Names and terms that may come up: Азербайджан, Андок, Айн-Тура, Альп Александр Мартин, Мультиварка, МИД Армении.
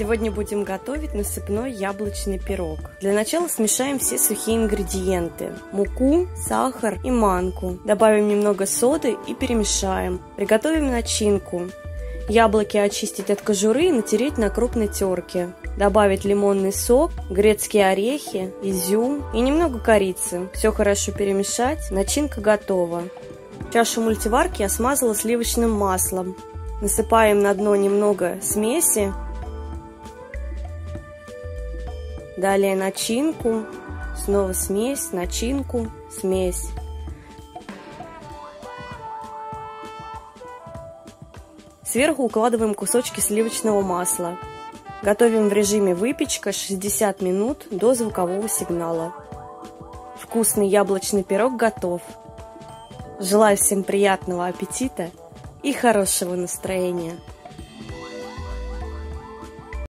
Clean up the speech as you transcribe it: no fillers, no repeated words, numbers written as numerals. Сегодня будем готовить насыпной яблочный пирог. Для начала смешаем все сухие ингредиенты: муку, сахар и манку. Добавим немного соды и перемешаем. Приготовим начинку. Яблоки очистить от кожуры и натереть на крупной терке. Добавить лимонный сок, грецкие орехи, изюм и немного корицы. Все хорошо перемешать. Начинка готова. Чашу мультиварки я смазала сливочным маслом. Насыпаем на дно немного смеси. Далее начинку. Снова смесь, начинку, смесь. Сверху укладываем кусочки сливочного масла. Готовим в режиме выпечка 60 минут до звукового сигнала. Вкусный яблочный пирог готов. Желаю всем приятного аппетита и хорошего настроения.